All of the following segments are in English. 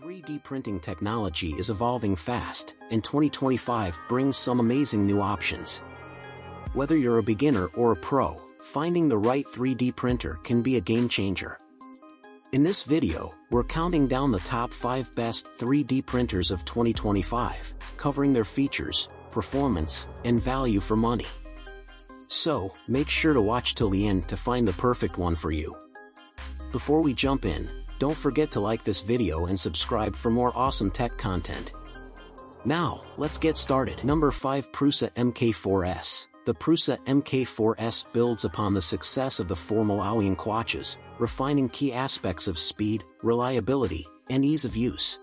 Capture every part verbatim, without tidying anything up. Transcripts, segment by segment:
three D printing technology is evolving fast, and twenty twenty-five brings some amazing new options. Whether you're a beginner or a pro, finding the right three D printer can be a game changer. In this video, we're counting down the top five best three D printers of twenty twenty-five, covering their features, performance, and value for money. So, make sure to watch till the end to find the perfect one for you. Before we jump in, don't forget to like this video and subscribe for more awesome tech content. Now, let's get started. Number five. Prusa M K four S. The Prusa M K four S builds upon the success of the former Anycubic, refining key aspects of speed, reliability, and ease of use.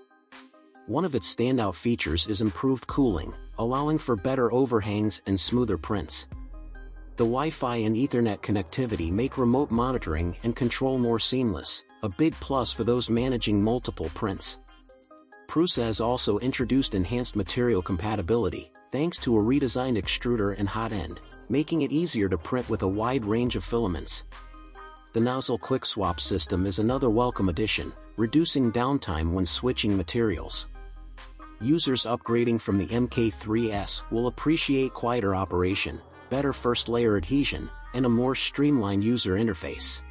One of its standout features is improved cooling, allowing for better overhangs and smoother prints. The Wi-Fi and Ethernet connectivity make remote monitoring and control more seamless, a big plus for those managing multiple prints. Prusa has also introduced enhanced material compatibility, thanks to a redesigned extruder and hot end, making it easier to print with a wide range of filaments. The nozzle quick swap system is another welcome addition, reducing downtime when switching materials. Users upgrading from the M K three S will appreciate quieter operation, better first layer adhesion, and a more streamlined user interface.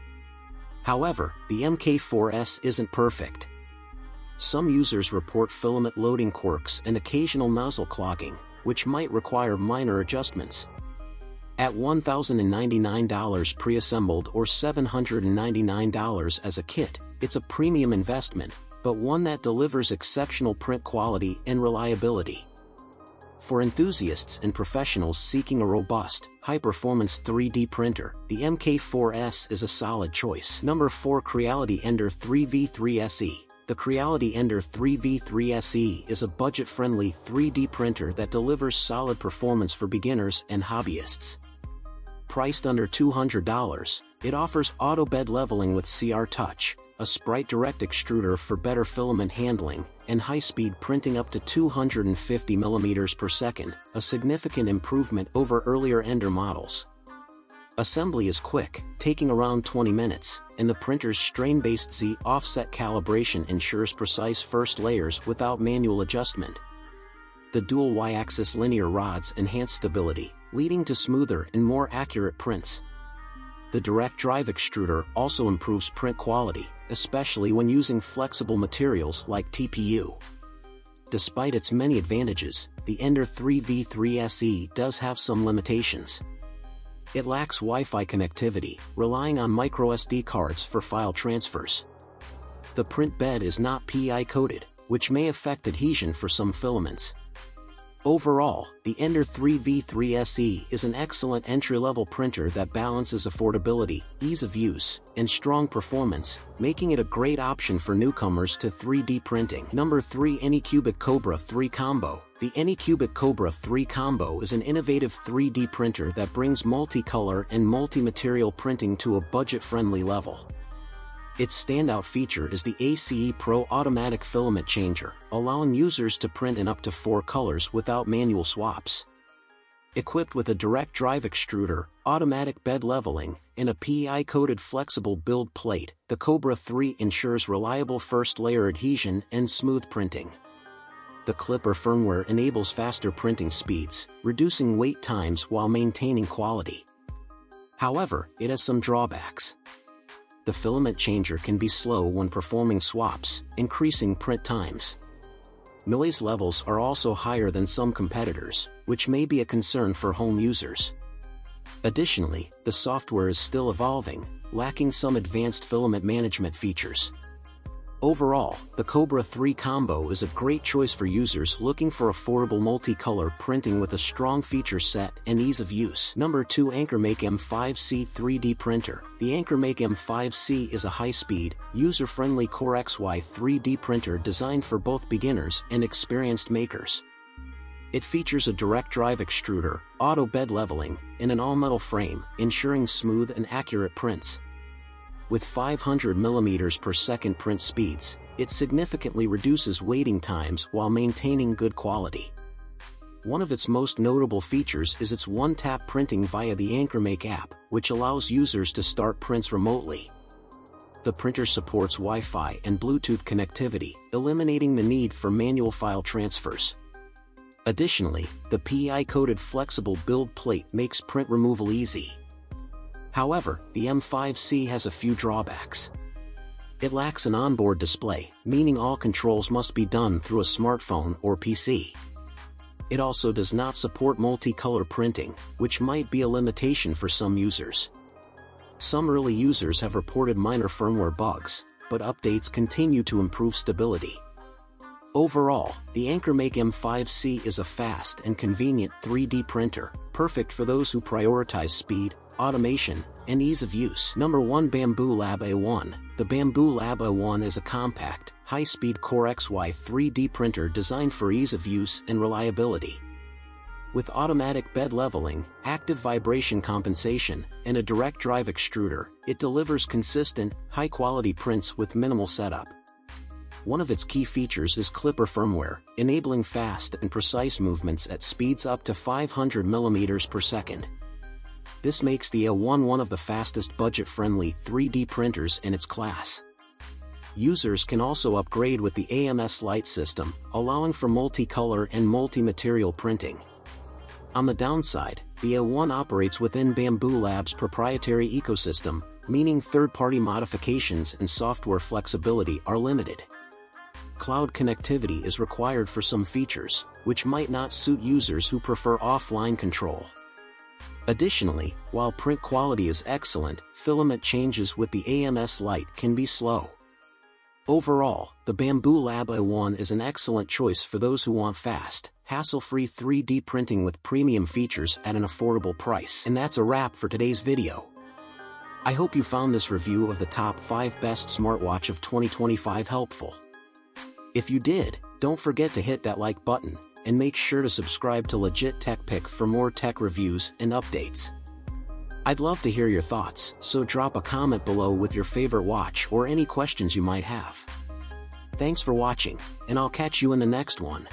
However, the M K four S isn't perfect. Some users report filament loading quirks and occasional nozzle clogging, which might require minor adjustments. At one thousand ninety-nine dollars pre-assembled or seven hundred ninety-nine dollars as a kit, it's a premium investment, but one that delivers exceptional print quality and reliability. For enthusiasts and professionals seeking a robust, high-performance three D printer, the M K four S is a solid choice. Number four. Creality Ender three V three S E. The Creality Ender three V three S E is a budget-friendly three D printer that delivers solid performance for beginners and hobbyists. Priced under two hundred dollars, it offers auto-bed leveling with C R-Touch, a Sprite Direct Extruder for better filament handling, and high-speed printing up to two hundred fifty millimeters per second, a significant improvement over earlier Ender models. Assembly is quick, taking around twenty minutes, and the printer's strain-based Z offset calibration ensures precise first layers without manual adjustment. The dual Y-axis linear rods enhance stability, leading to smoother and more accurate prints. The direct drive extruder also improves print quality, especially when using flexible materials like T P U. Despite its many advantages, the Ender three V three S E does have some limitations. It lacks Wi-Fi connectivity, relying on microSD cards for file transfers. The print bed is not P I coated, which may affect adhesion for some filaments. Overall, the Ender three V three S E is an excellent entry-level printer that balances affordability, ease of use, and strong performance, making it a great option for newcomers to three D printing. Number three. Anycubic Cobra three Combo. The Anycubic Cobra three Combo is an innovative three D printer that brings multicolor and multi-material printing to a budget-friendly level. Its standout feature is the A C E Pro automatic filament changer, allowing users to print in up to four colors without manual swaps. Equipped with a direct drive extruder, automatic bed leveling, and a P I-coated flexible build plate, the Cobra three ensures reliable first layer adhesion and smooth printing. The Klipper firmware enables faster printing speeds, reducing wait times while maintaining quality. However, it has some drawbacks. The filament changer can be slow when performing swaps, increasing print times. Noise levels are also higher than some competitors, which may be a concern for home users. Additionally, the software is still evolving, lacking some advanced filament management features. Overall, the Cobra three Combo is a great choice for users looking for affordable multicolor printing with a strong feature set and ease of use. Number two. AnkerMake M five C three D Printer. The AnkerMake M five C is a high-speed, user-friendly CoreXY three D printer designed for both beginners and experienced makers. It features a direct drive extruder, auto-bed leveling, and an all-metal frame, ensuring smooth and accurate prints. With five hundred millimeters per second print speeds, it significantly reduces waiting times while maintaining good quality. One of its most notable features is its one-tap printing via the AnkerMake app, which allows users to start prints remotely. the printer supports Wi-Fi and Bluetooth connectivity, eliminating the need for manual file transfers. Additionally, the P E I-coated flexible build plate makes print removal easy. However, the M five C has a few drawbacks. It lacks an onboard display, meaning all controls must be done through a smartphone or P C. It also does not support multicolor printing, which might be a limitation for some users. Some early users have reported minor firmware bugs, but updates continue to improve stability. Overall, the AnkerMake M five C is a fast and convenient three D printer, perfect for those who prioritize speed, automation, and ease of use. Number one. Bambu Lab A one. The Bambu Lab A one is a compact, high-speed CoreXY three D printer designed for ease of use and reliability. With automatic bed leveling, active vibration compensation, and a direct drive extruder, it delivers consistent, high-quality prints with minimal setup. One of its key features is Klipper firmware, enabling fast and precise movements at speeds up to five hundred millimeters per second. This makes the A one one of the fastest budget-friendly three D printers in its class. Users can also upgrade with the A M S Lite system, allowing for multicolor and multi-material printing. On the downside, the A one operates within Bambu Lab's proprietary ecosystem, meaning third-party modifications and software flexibility are limited. Cloud connectivity is required for some features, which might not suit users who prefer offline control. Additionally, while print quality is excellent, filament changes with the A M S Lite can be slow. Overall, the Bambu Lab A one is an excellent choice for those who want fast, hassle-free three D printing with premium features at an affordable price. And that's a wrap for today's video. I hope you found this review of the top five best smartwatch of twenty twenty-five helpful. If you did, don't forget to hit that like button, and make sure to subscribe to Legit Tech Pick for more tech reviews and updates. I'd love to hear your thoughts, so drop a comment below with your favorite watch or any questions you might have. Thanks for watching, and I'll catch you in the next one.